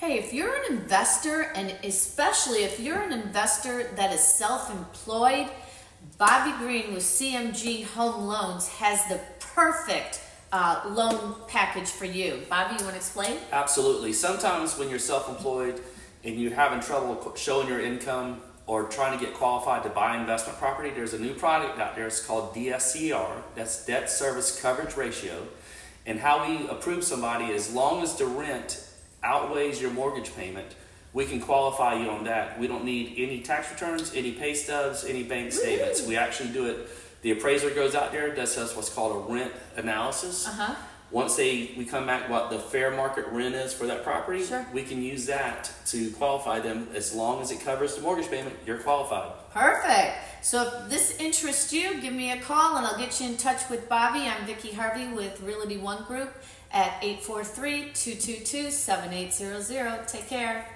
Hey, if you're an investor, and especially if you're an investor that is self-employed, Bobby Green with CMG Home Loans has the perfect loan package for you. Bobby, you want to explain? Absolutely. Sometimes when you're self-employed and you're having trouble showing your income or trying to get qualified to buy investment property, there's a new product out there. It's called DSCR. That's Debt Service Coverage Ratio. And how we approve somebody, as long as the rent outweighs your mortgage payment, we can qualify you on that. We don't need any tax returns, any pay stubs, any bank statements. We actually do it. The appraiser goes out there, does us what's called a rent analysis. Once we come back what the fair market rent is for that property, we can use that to qualify them. As long as it covers the mortgage payment, you're qualified. Perfect. So if this interests you, give me a call and I'll get you in touch with Bobby. I'm Vicki Harvey with Realty One Group at 843-222-7800. Take care.